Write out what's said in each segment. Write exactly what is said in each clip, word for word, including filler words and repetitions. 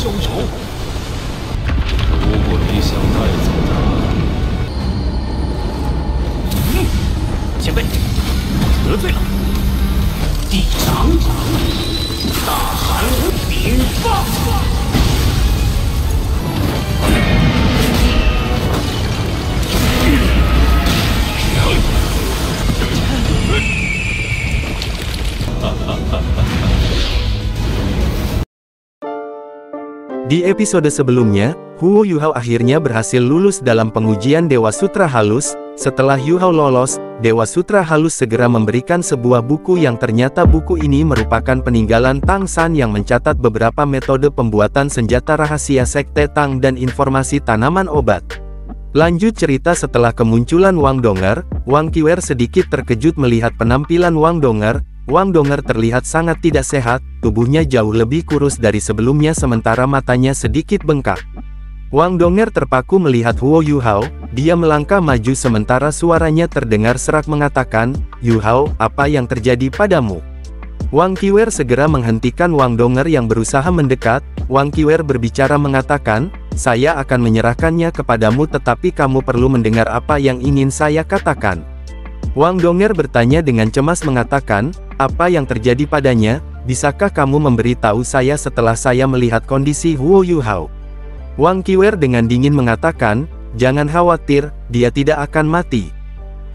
消愁。如果你想带走他，嗯，前辈得罪了。地藏大寒禀报。哈哈哈哈。 Di episode sebelumnya, Huo Yuhao akhirnya berhasil lulus dalam pengujian Dewa Sutra Halus. Setelah Yuhao lolos, Dewa Sutra Halus segera memberikan sebuah buku yang ternyata buku ini merupakan peninggalan Tang San yang mencatat beberapa metode pembuatan senjata rahasia Sekte Tang dan informasi tanaman obat. Lanjut cerita setelah kemunculan Wang Dong'er, Wang Qiu'er sedikit terkejut melihat penampilan Wang Dong'er. Wang Dong'er terlihat sangat tidak sehat, tubuhnya jauh lebih kurus dari sebelumnya sementara matanya sedikit bengkak. Wang Dong'er terpaku melihat Huo Yuhao, dia melangkah maju sementara suaranya terdengar serak mengatakan, "Yuhao, apa yang terjadi padamu?" Wang Qiu'er segera menghentikan Wang Dong'er yang berusaha mendekat. Wang Qiu'er berbicara mengatakan, "Saya akan menyerahkannya kepadamu tetapi kamu perlu mendengar apa yang ingin saya katakan." Wang Dong'er bertanya dengan cemas mengatakan, "Apa yang terjadi padanya? Bisakah kamu memberitahu saya setelah saya melihat kondisi Huo Yuhao?" Wang Qiu'er dengan dingin mengatakan, "Jangan khawatir, dia tidak akan mati."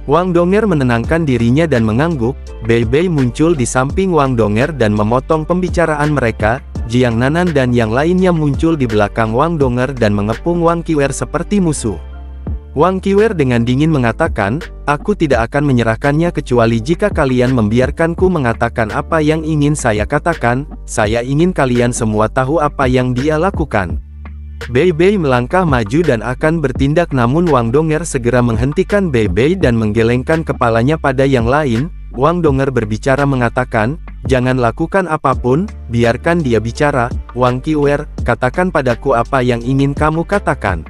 Wang Dong'er menenangkan dirinya dan mengangguk. Bei Bei muncul di samping Wang Dong'er dan memotong pembicaraan mereka. Jiang Nanan dan yang lainnya muncul di belakang Wang Dong'er dan mengepung Wang Qiu'er seperti musuh. Wang Qiu'er dengan dingin mengatakan, "Aku tidak akan menyerahkannya kecuali jika kalian membiarkanku mengatakan apa yang ingin saya katakan. Saya ingin kalian semua tahu apa yang dia lakukan." Bei Bei melangkah maju dan akan bertindak namun Wang Dong'er segera menghentikan Bei Bei dan menggelengkan kepalanya pada yang lain. Wang Dong'er berbicara mengatakan, "Jangan lakukan apapun, biarkan dia bicara. Wang Qiu'er, katakan padaku apa yang ingin kamu katakan."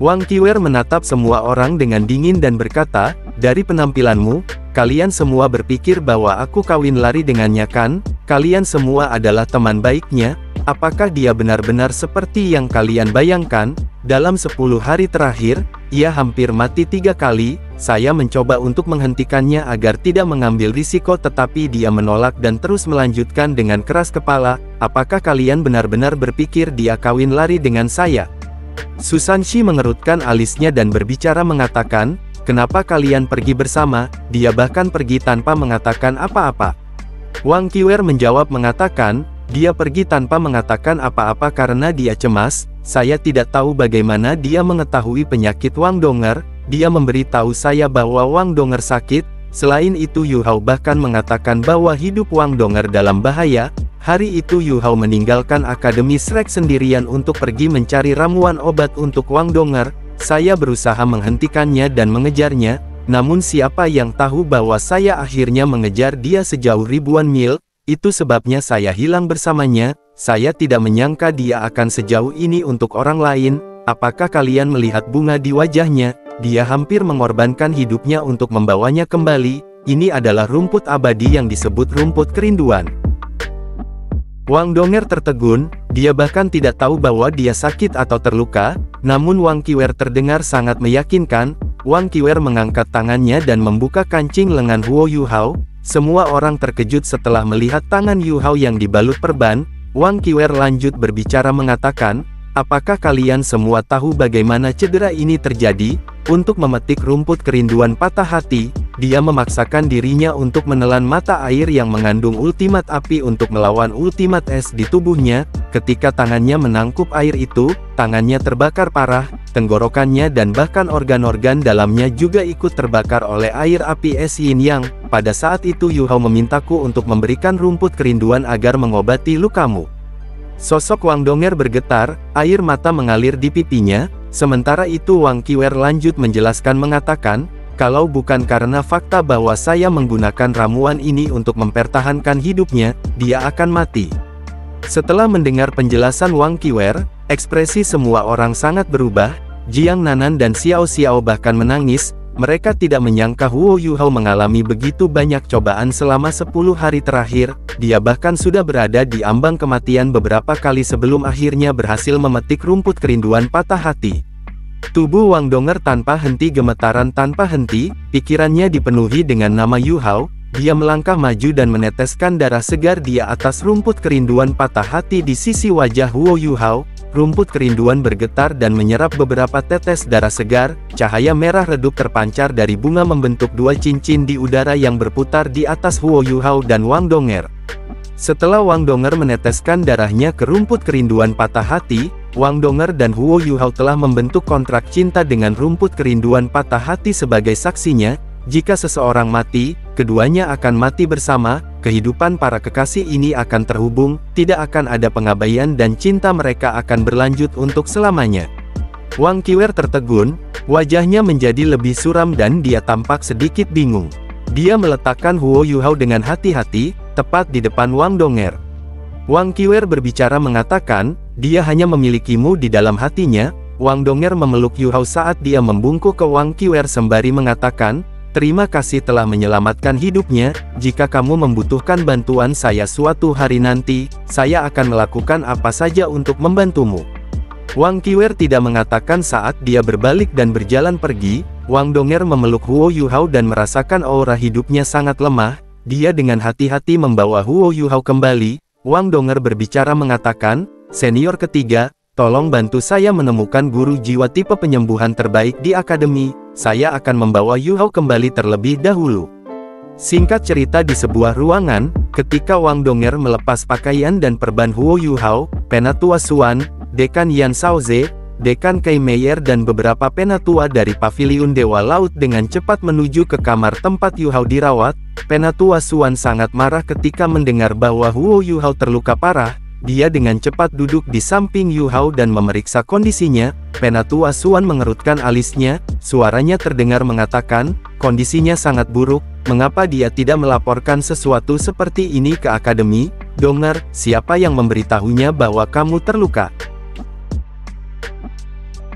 Wang Qiu'er menatap semua orang dengan dingin dan berkata, "Dari penampilanmu, kalian semua berpikir bahwa aku kawin lari dengannya kan? Kalian semua adalah teman baiknya. Apakah dia benar-benar seperti yang kalian bayangkan? Dalam sepuluh hari terakhir, ia hampir mati tiga kali. Saya mencoba untuk menghentikannya agar tidak mengambil risiko tetapi dia menolak dan terus melanjutkan dengan keras kepala. Apakah kalian benar-benar berpikir dia kawin lari dengan saya?" Susan Shi mengerutkan alisnya dan berbicara mengatakan, "Kenapa kalian pergi bersama? Dia bahkan pergi tanpa mengatakan apa-apa." Wang Qiu'er menjawab mengatakan, "Dia pergi tanpa mengatakan apa-apa karena dia cemas. Saya tidak tahu bagaimana dia mengetahui penyakit Wang Dong'er. Dia memberitahu saya bahwa Wang Dong'er sakit. Selain itu Yuhao bahkan mengatakan bahwa hidup Wang Dong'er dalam bahaya. Hari itu Yuhao meninggalkan Akademi Shrek sendirian untuk pergi mencari ramuan obat untuk Wang Dong'er. Saya berusaha menghentikannya dan mengejarnya, namun siapa yang tahu bahwa saya akhirnya mengejar dia sejauh ribuan mil, itu sebabnya saya hilang bersamanya. Saya tidak menyangka dia akan sejauh ini untuk orang lain. Apakah kalian melihat bunga di wajahnya? Dia hampir mengorbankan hidupnya untuk membawanya kembali. Ini adalah rumput abadi yang disebut rumput kerinduan." Wang Dong'er tertegun, dia bahkan tidak tahu bahwa dia sakit atau terluka, namun Wang Qiu'er terdengar sangat meyakinkan. Wang Qiu'er mengangkat tangannya dan membuka kancing lengan Huo Yuhao. Semua orang terkejut setelah melihat tangan Yuhao yang dibalut perban. Wang Qiu'er lanjut berbicara mengatakan, "Apakah kalian semua tahu bagaimana cedera ini terjadi? Untuk memetik rumput kerinduan patah hati, dia memaksakan dirinya untuk menelan mata air yang mengandung ultimat api untuk melawan ultimat es di tubuhnya. Ketika tangannya menangkup air itu, tangannya terbakar parah, tenggorokannya dan bahkan organ-organ dalamnya juga ikut terbakar oleh air api es yin yang. Pada saat itu Yuhao memintaku untuk memberikan rumput kerinduan agar mengobati lukamu." Sosok Wang Dong'er bergetar, air mata mengalir di pipinya. Sementara itu Wang Qiu'er lanjut menjelaskan mengatakan, "Kalau bukan karena fakta bahwa saya menggunakan ramuan ini untuk mempertahankan hidupnya, dia akan mati." Setelah mendengar penjelasan Wang Qiu'er, ekspresi semua orang sangat berubah. Jiang Nanan dan Xiao Xiao bahkan menangis. Mereka tidak menyangka Huo Yuhao mengalami begitu banyak cobaan selama sepuluh hari terakhir, dia bahkan sudah berada di ambang kematian beberapa kali sebelum akhirnya berhasil memetik rumput kerinduan patah hati. Tubuh Wang Dong'er tanpa henti gemetaran tanpa henti, pikirannya dipenuhi dengan nama Yuhao, dia melangkah maju dan meneteskan darah segar dia atas rumput kerinduan patah hati di sisi wajah Huo Yuhao. Rumput kerinduan bergetar dan menyerap beberapa tetes darah segar, cahaya merah redup terpancar dari bunga membentuk dua cincin di udara yang berputar di atas Huo Yuhao dan Wang Dong'er. Setelah Wang Dong'er meneteskan darahnya ke rumput kerinduan patah hati, Wang Dong'er dan Huo Yuhao telah membentuk kontrak cinta dengan rumput kerinduan patah hati sebagai saksinya, jika seseorang mati, keduanya akan mati bersama. Kehidupan para kekasih ini akan terhubung, tidak akan ada pengabaian dan cinta mereka akan berlanjut untuk selamanya. Wang Qiu'er tertegun, wajahnya menjadi lebih suram dan dia tampak sedikit bingung. Dia meletakkan Huo Yuhao dengan hati-hati, tepat di depan Wang Dong'er. Wang Qiu'er berbicara mengatakan, dia hanya memilikimu di dalam hatinya. Wang Dong'er memeluk Yuhao saat dia membungkuk ke Wang Qiu'er sembari mengatakan, terima kasih telah menyelamatkan hidupnya, jika kamu membutuhkan bantuan saya suatu hari nanti, saya akan melakukan apa saja untuk membantumu. Wang Qiu'er tidak mengatakan saat dia berbalik dan berjalan pergi. Wang Dong'er memeluk Huo Yuhao dan merasakan aura hidupnya sangat lemah, dia dengan hati-hati membawa Huo Yuhao kembali. Wang Dong'er berbicara mengatakan, senior ketiga, tolong bantu saya menemukan guru jiwa tipe penyembuhan terbaik di akademi. Saya akan membawa Yuhao kembali terlebih dahulu. Singkat cerita di sebuah ruangan, ketika Wang Dong'er melepas pakaian dan perban Huo Yuhao, Penatua Xuan, Dekan Yan Sauze, Dekan Kai Meier dan beberapa penatua dari Paviliun Dewa Laut dengan cepat menuju ke kamar tempat Yuhao dirawat. Penatua Xuan sangat marah ketika mendengar bahwa Huo Yuhao terluka parah. Dia dengan cepat duduk di samping Yuhao dan memeriksa kondisinya. Penatua Xuan mengerutkan alisnya, suaranya terdengar mengatakan, kondisinya sangat buruk, mengapa dia tidak melaporkan sesuatu seperti ini ke akademi? Dong'er, siapa yang memberitahunya bahwa kamu terluka?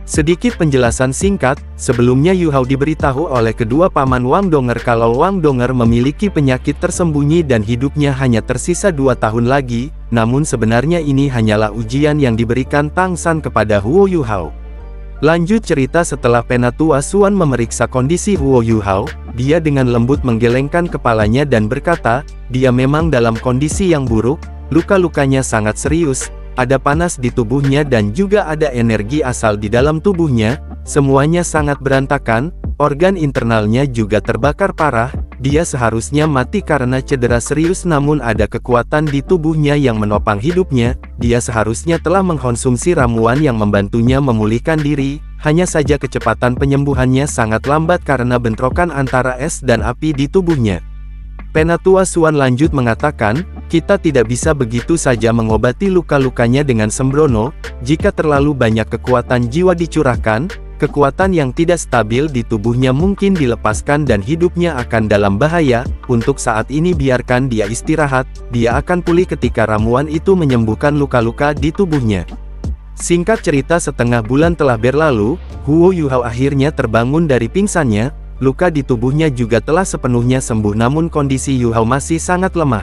Sedikit penjelasan singkat, sebelumnya Yuhao diberitahu oleh kedua paman Wang Dong'er kalau Wang Dong'er memiliki penyakit tersembunyi dan hidupnya hanya tersisa dua tahun lagi, namun sebenarnya ini hanyalah ujian yang diberikan Tang San kepada Huo Yuhao. Lanjut cerita setelah Penatua Xuan memeriksa kondisi Huo Yuhao, dia dengan lembut menggelengkan kepalanya dan berkata, dia memang dalam kondisi yang buruk, luka-lukanya sangat serius. Ada panas di tubuhnya dan juga ada energi asal di dalam tubuhnya, semuanya sangat berantakan, organ internalnya juga terbakar parah, dia seharusnya mati karena cedera serius namun ada kekuatan di tubuhnya yang menopang hidupnya, dia seharusnya telah mengkonsumsi ramuan yang membantunya memulihkan diri, hanya saja kecepatan penyembuhannya sangat lambat karena bentrokan antara es dan api di tubuhnya. Penatua Xuan lanjut mengatakan, kita tidak bisa begitu saja mengobati luka-lukanya dengan sembrono, jika terlalu banyak kekuatan jiwa dicurahkan, kekuatan yang tidak stabil di tubuhnya mungkin dilepaskan dan hidupnya akan dalam bahaya, untuk saat ini biarkan dia istirahat, dia akan pulih ketika ramuan itu menyembuhkan luka-luka di tubuhnya. Singkat cerita setengah bulan telah berlalu, Huo Yuhao akhirnya terbangun dari pingsannya. Luka di tubuhnya juga telah sepenuhnya sembuh namun kondisi Yuhao masih sangat lemah.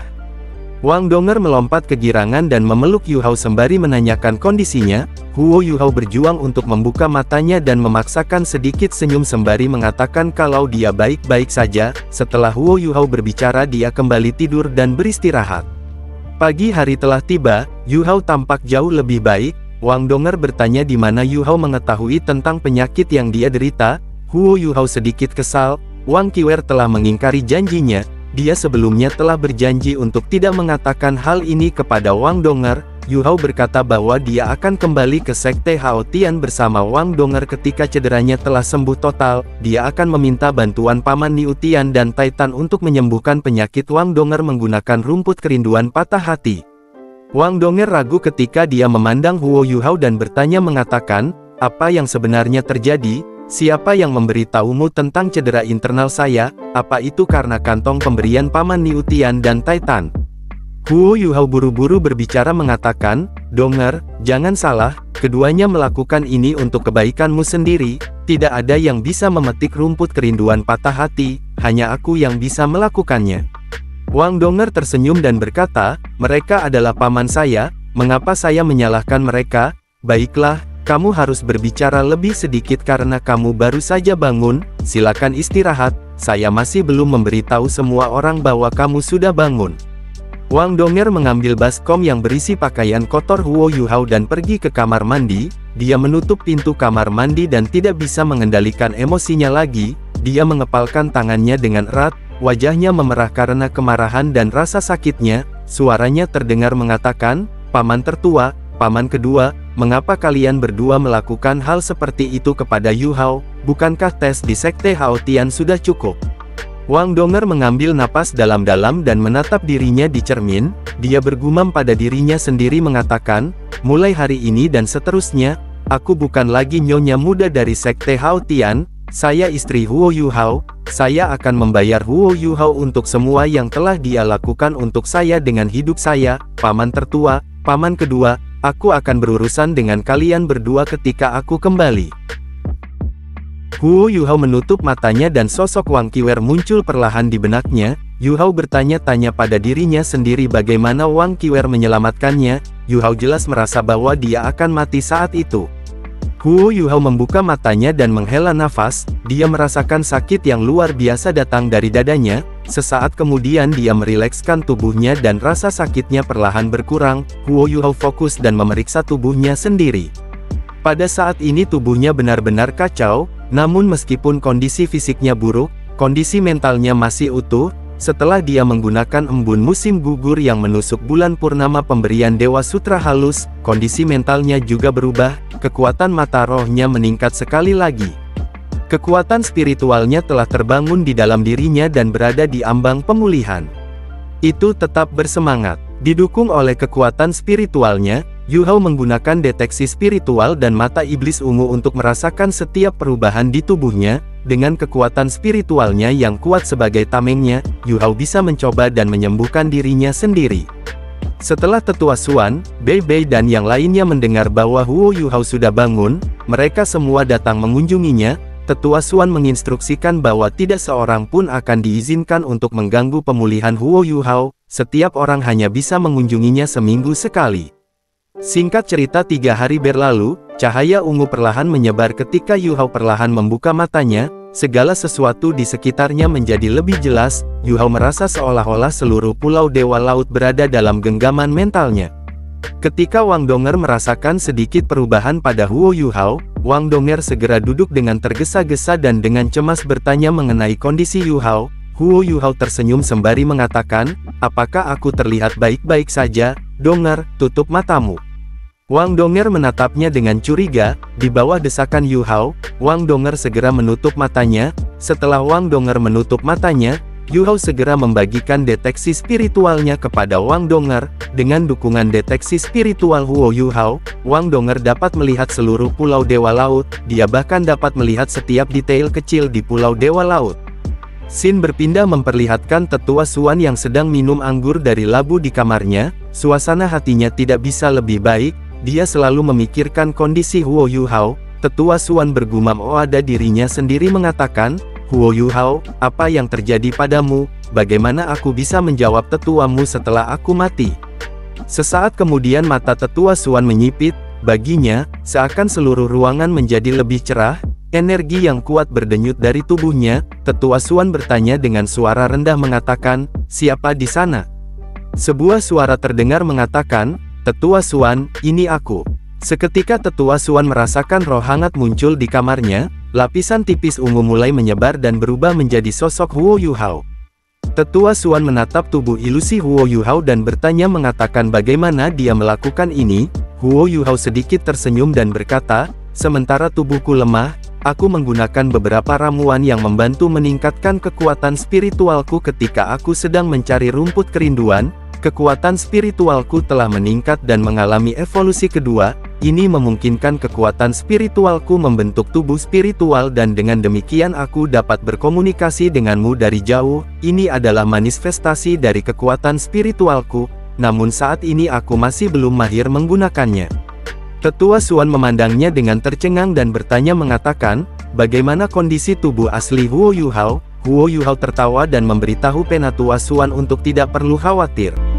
Wang Dong'er melompat ke girangan dan memeluk Yuhao sembari menanyakan kondisinya. Huo Yuhao berjuang untuk membuka matanya dan memaksakan sedikit senyum sembari mengatakan kalau dia baik-baik saja. Setelah Huo Yuhao berbicara dia kembali tidur dan beristirahat. Pagi hari telah tiba, Yuhao tampak jauh lebih baik. Wang Dong'er bertanya di mana Yuhao mengetahui tentang penyakit yang dia derita. Huo Yuhao sedikit kesal, Wang Qiu'er telah mengingkari janjinya, dia sebelumnya telah berjanji untuk tidak mengatakan hal ini kepada Wang Dong'er. Yuhao berkata bahwa dia akan kembali ke Sekte Hao Tian bersama Wang Dong'er ketika cederanya telah sembuh total, dia akan meminta bantuan paman Niu Tian dan Taitan untuk menyembuhkan penyakit Wang Dong'er menggunakan rumput kerinduan patah hati. Wang Dong'er ragu ketika dia memandang Huo Yuhao dan bertanya mengatakan, apa yang sebenarnya terjadi? Siapa yang memberitahumu tentang cedera internal saya? Apa itu karena kantong pemberian paman Niu Tian dan Taitan? Huo Yuhao buru-buru berbicara mengatakan, "Dong'er, jangan salah, keduanya melakukan ini untuk kebaikanmu sendiri, tidak ada yang bisa memetik rumput kerinduan patah hati, hanya aku yang bisa melakukannya." Wang Dong'er tersenyum dan berkata, "Mereka adalah paman saya, mengapa saya menyalahkan mereka? Baiklah, kamu harus berbicara lebih sedikit karena kamu baru saja bangun, silakan istirahat, saya masih belum memberitahu semua orang bahwa kamu sudah bangun." Wang Dong'er mengambil baskom yang berisi pakaian kotor Huo Yuhao dan pergi ke kamar mandi. Dia menutup pintu kamar mandi dan tidak bisa mengendalikan emosinya lagi. Dia mengepalkan tangannya dengan erat, wajahnya memerah karena kemarahan dan rasa sakitnya. Suaranya terdengar mengatakan, "Paman tertua, paman kedua, mengapa kalian berdua melakukan hal seperti itu kepada Yuhao? Bukankah tes di Sekte Hao Tian sudah cukup?" Wang Dong'er mengambil napas dalam-dalam dan menatap dirinya di cermin. Dia bergumam pada dirinya sendiri mengatakan, "Mulai hari ini dan seterusnya, aku bukan lagi nyonya muda dari Sekte Hao Tian, saya istri Huo Yuhao, saya akan membayar Huo Yuhao untuk semua yang telah dia lakukan untuk saya dengan hidup saya, paman tertua, paman kedua, aku akan berurusan dengan kalian berdua ketika aku kembali." Huo Yuhao menutup matanya dan sosok Wang Qiu'er muncul perlahan di benaknya. Yuhao bertanya-tanya pada dirinya sendiri bagaimana Wang Qiu'er menyelamatkannya. Yuhao jelas merasa bahwa dia akan mati saat itu. Huo Yuhao membuka matanya dan menghela nafas. Dia merasakan sakit yang luar biasa datang dari dadanya. Sesaat kemudian dia merilekskan tubuhnya dan rasa sakitnya perlahan berkurang. Huo Yuhao fokus dan memeriksa tubuhnya sendiri. Pada saat ini tubuhnya benar-benar kacau. Namun meskipun kondisi fisiknya buruk, kondisi mentalnya masih utuh. Setelah dia menggunakan embun musim gugur yang menusuk bulan purnama pemberian Dewa Sutra Halus, kondisi mentalnya juga berubah, kekuatan mata rohnya meningkat sekali lagi. Kekuatan spiritualnya telah terbangun di dalam dirinya dan berada di ambang pemulihan. Itu tetap bersemangat. Didukung oleh kekuatan spiritualnya, Yuhao menggunakan deteksi spiritual dan mata iblis ungu untuk merasakan setiap perubahan di tubuhnya. Dengan kekuatan spiritualnya yang kuat sebagai tamengnya, Yuhao bisa mencoba dan menyembuhkan dirinya sendiri. Setelah tetua Xuan, Bei Bei dan yang lainnya mendengar bahwa Huo Yuhao sudah bangun, mereka semua datang mengunjunginya. Tetua Xuan menginstruksikan bahwa tidak seorang pun akan diizinkan untuk mengganggu pemulihan Huo Yuhao, setiap orang hanya bisa mengunjunginya seminggu sekali. Singkat cerita, tiga hari berlalu, cahaya ungu perlahan menyebar ketika Yuhao perlahan membuka matanya. Segala sesuatu di sekitarnya menjadi lebih jelas. Yuhao merasa seolah-olah seluruh pulau Dewa Laut berada dalam genggaman mentalnya. Ketika Wang Dong'er merasakan sedikit perubahan pada Huo Yuhao, Wang Dong'er segera duduk dengan tergesa-gesa dan dengan cemas bertanya mengenai kondisi Yuhao. Huo Yuhao tersenyum sembari mengatakan, "Apakah aku terlihat baik-baik saja, Dong'er? Tutup matamu." Wang Dong'er menatapnya dengan curiga. Di bawah desakan Yuhao, Wang Dong'er segera menutup matanya. Setelah Wang Dong'er menutup matanya, Yuhao segera membagikan deteksi spiritualnya kepada Wang Dong'er. Dengan dukungan deteksi spiritual Huo Yuhao, Wang Dong'er dapat melihat seluruh pulau Dewa Laut. Dia bahkan dapat melihat setiap detail kecil di pulau Dewa Laut. Scene berpindah memperlihatkan tetua Xuan yang sedang minum anggur dari labu di kamarnya. Suasana hatinya tidak bisa lebih baik. Dia selalu memikirkan kondisi Huo Yuhao. Tetua Xuan bergumam, "Oh," ada dirinya sendiri mengatakan, "Huo Yuhao, apa yang terjadi padamu? Bagaimana aku bisa menjawab tetuamu setelah aku mati?" Sesaat kemudian mata tetua Xuan menyipit. Baginya, seakan seluruh ruangan menjadi lebih cerah. Energi yang kuat berdenyut dari tubuhnya. Tetua Xuan bertanya dengan suara rendah mengatakan, "Siapa di sana?" Sebuah suara terdengar mengatakan, "Tetua Xuan, ini aku." Seketika tetua Xuan merasakan roh hangat muncul di kamarnya. Lapisan tipis ungu mulai menyebar dan berubah menjadi sosok Huo Yuhao. Tetua Xuan menatap tubuh ilusi Huo Yuhao dan bertanya mengatakan bagaimana dia melakukan ini. Huo Yuhao sedikit tersenyum dan berkata, "Sementara tubuhku lemah, aku menggunakan beberapa ramuan yang membantu meningkatkan kekuatan spiritualku ketika aku sedang mencari rumput kerinduan. Kekuatan spiritualku telah meningkat dan mengalami evolusi kedua, ini memungkinkan kekuatan spiritualku membentuk tubuh spiritual dan dengan demikian aku dapat berkomunikasi denganmu dari jauh, ini adalah manifestasi dari kekuatan spiritualku. namun saat ini aku masih belum mahir menggunakannya. Tetua Xuan memandangnya dengan tercengang dan bertanya mengatakan, bagaimana kondisi tubuh asli Huo Yuhao? Huo Yuhao tertawa dan memberitahu Penatua Xuan untuk tidak perlu khawatir.